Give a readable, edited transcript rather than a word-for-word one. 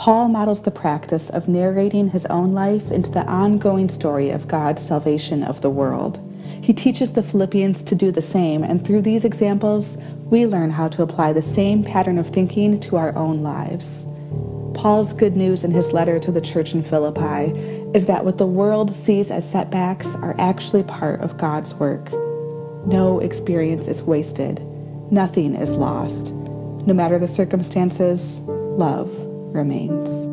Paul models the practice of narrating his own life into the ongoing story of God's salvation of the world. He teaches the Philippians to do the same, and through these examples, we learn how to apply the same pattern of thinking to our own lives. Paul's good news in his letter to the church in Philippi is that what the world sees as setbacks are actually part of God's work. No experience is wasted. Nothing is lost. No matter the circumstances, love remains.